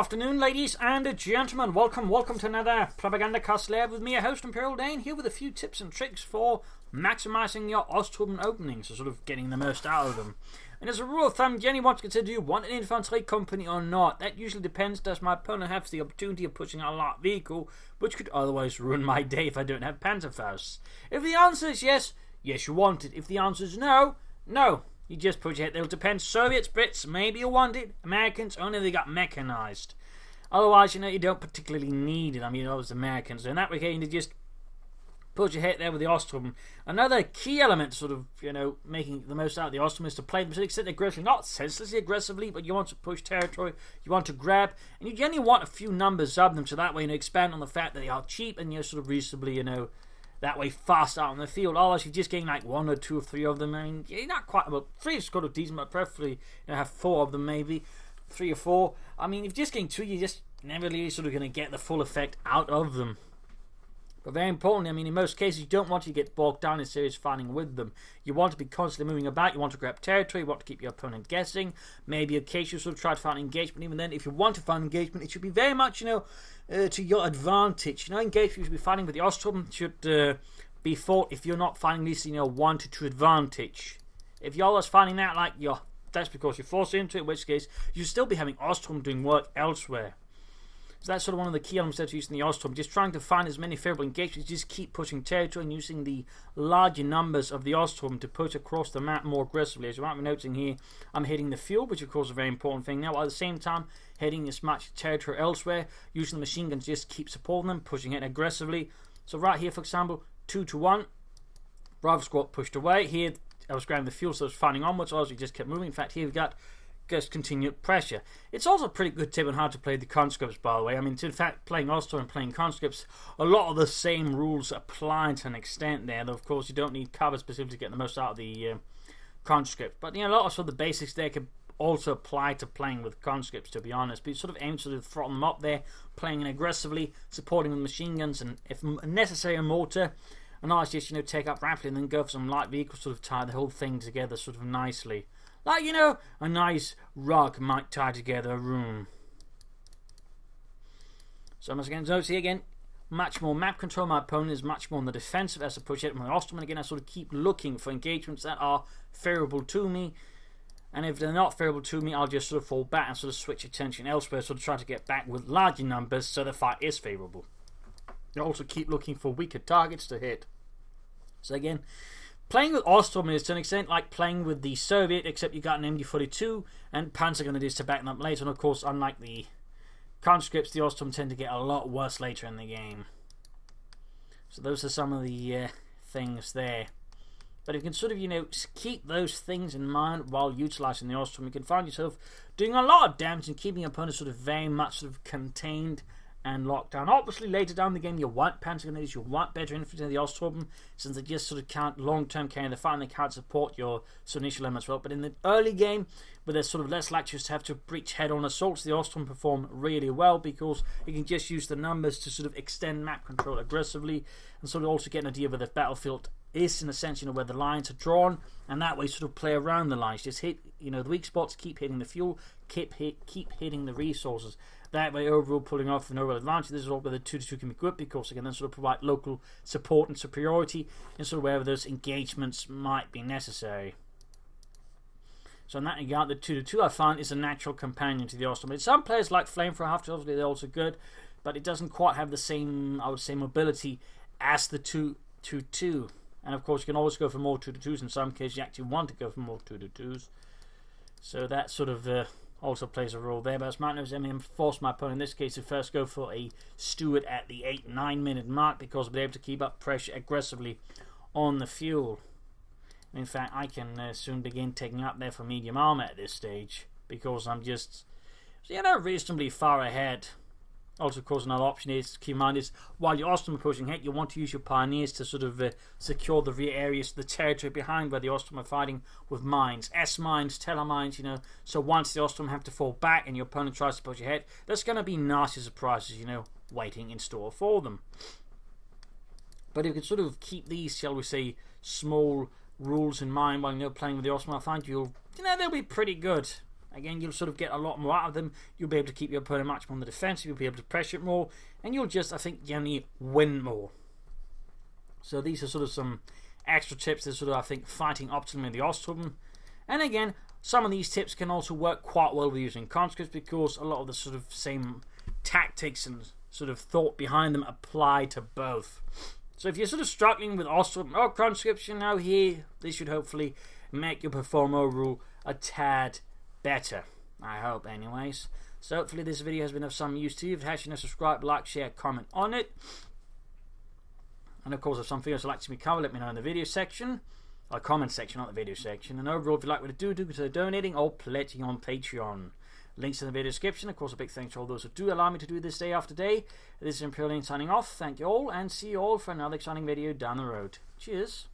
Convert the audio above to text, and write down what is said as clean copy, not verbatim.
afternoon, ladies and gentlemen. Welcome to another Propagandacast Lehr with me, your host, Imperial Dane, here with a few tips and tricks for maximising your Osttruppen openings, so sort of getting the most out of them. And as a rule of thumb, you only want to consider you want an infantry company or not. That usually depends, does my opponent have the opportunity of pushing a light vehicle, which could otherwise ruin my day if I don't have panzerfausts. If the answer is yes, yes you want it. If the answer is no, no. You just push it. It'll depend. Soviets, Brits, maybe you want it. Americans, only they got mechanized. Otherwise, you don't particularly need it. I mean, those Americans. So in that way, you just push your head there with the Osttruppen. Another key element, sort of, making the most out of the Osttruppen is to play them to the extent aggressively. Not senselessly aggressively, but you want to push territory, you want to grab, and you generally want a few numbers of them, so that way, expand on the fact that they are cheap and you're sort of reasonably, that way fast out on the field. Otherwise, you're just getting like one or two or three of them. I mean, you're not quite, well, three is kind of decent, but preferably have four of them maybe, three or four. I mean, if you're just getting two, you're just never really sort of going to get the full effect out of them. But very importantly, I mean, in most cases, you don't want to get bogged down in serious fighting with them. You want to be constantly moving about, you want to grab territory, you want to keep your opponent guessing. Maybe occasionally sort of try to find engagement. Even then, if you want to find engagement, it should be very much, to your advantage. Engagement you should be fighting with the Osttruppen should be fought if you're not finding this, one to two advantage. If you're always finding that, that's because you're forced into it, in which case, you'll still be having Osttruppen doing work elsewhere. So that's sort of one of the key elements that you use in the Osttruppen, just trying to find as many favorable engagements, just keep pushing territory and using the larger numbers of the Osttruppen to push across the map more aggressively. As you might be noticing here, I'm hitting the field, which of course is a very important thing now, while at the same time hitting as much territory elsewhere, using the machine guns, just keep supporting them, pushing it aggressively. So right here, for example, 2 to 1, rival squad pushed away. Here, I was grabbing the field, so I was fighting onwards, as we just kept moving. In fact, here we've got just continued pressure. It's also a pretty good tip on how to play the conscripts, by the way. I mean, in fact, playing Osttruppen and playing conscripts, a lot of the same rules apply to an extent there. Though, of course, you don't need cover specifically to get the most out of the conscript. But, a lot of sort of the basics there can also apply to playing with conscripts, to be honest. But you sort of aim to throttle them up there, playing aggressively, supporting with machine guns and, if necessary, a mortar. And always just, take up rapidly and then go for some light vehicles, sort of tie the whole thing together sort of nicely. Like, a nice rug might tie together a room. So, once again, notice here again, much more map control. My opponent is much more on the defensive as I push it. My Osttruppen, again, I sort of keep looking for engagements that are favourable to me. And if they're not favourable to me, I'll just sort of fall back and sort of switch attention elsewhere, sort of try to get back with larger numbers so the fight is favourable. I also keep looking for weaker targets to hit. So, again, playing with Osttruppen is to an extent like playing with the Soviet, except you got an MG42 and Panzer Grenadier to back them up later. And of course, unlike the conscripts, the Osttruppen tend to get a lot worse later in the game. So those are some of the things there. But if you can sort of, keep those things in mind while utilising the Osttruppen, you can find yourself doing a lot of damage and keeping your opponent sort of very much sort of contained and lockdown. Obviously, later down the game, you want Panzer Grenadiers, you want better infantry than the Osttruppen, since they just sort of can't long-term carry the fight and they can't support your sort of initial elements well. But in the early game, where they're sort of less likely to have to breach head-on assaults, the Osttruppen perform really well because you can just use the numbers to sort of extend map control aggressively and sort of also get an idea where the battlefield is, in a sense, where the lines are drawn, and that way sort of play around the lines. Just hit, the weak spots, keep hitting the fuel, keep hitting the resources. That way, overall, pulling off an overall advantage. This is all where the 2-2 can be good because, again, then sort of provide local support and superiority and sort of wherever those engagements might be necessary. So in that regard, the 2-2, I find, is a natural companion to the Osttruppen. Some players like Flamethrower, obviously they're also good, but it doesn't quite have the same, I would say, mobility as the 2-2. And, of course, you can always go for more 2-2s. In some cases, you actually want to go for more 2-2s. So that sort of also plays a role there. But as Martin knows, I'm forced my opponent, in this case, to first go for a Steward at the 8-9 minute mark because I'll be able to keep up pressure aggressively on the fuel. And in fact, I can soon begin taking up there for medium armor at this stage because I'm just, reasonably far ahead. Also, of course, another option is, keep in mind, is while you're Osttruppen pushing ahead, you want to use your pioneers to sort of secure the rear areas, the territory behind where the Osttruppen are fighting with mines, S-Mines, Teller Mines, So once the Osttruppen have to fall back and your opponent tries to push ahead, there's going to be nasty surprises, waiting in store for them. But if you can sort of keep these, shall we say, small rules in mind while you're playing with the Osttruppen, I find you'll, they'll be pretty good. Again, you'll sort of get a lot more out of them. You'll be able to keep your opponent much more on the defensive. You'll be able to pressure it more, and you'll just, I think, generally win more. So these are sort of some extra tips that sort of, I think, fighting optimally in the Osttruppen. And again, some of these tips can also work quite well with using conscripts, because a lot of the sort of same tactics and sort of thought behind them apply to both. So if you're sort of struggling with Osttruppen or conscription now here, this should hopefully make your perform overall a tad better. I hope anyways. So hopefully this video has been of some use to you. If it has, you know, subscribe, like, share, comment on it. And of course, if some videos you'd like to be covered, let me know in the video section. Or comment section, not the video section. And overall, if you'd like what to do, do consider donating or pledging on Patreon. Links in the video description. Of course, a big thanks to all those who do allow me to do this day after day. This is Imperial Dane signing off. Thank you all, and see you all for another exciting video down the road. Cheers.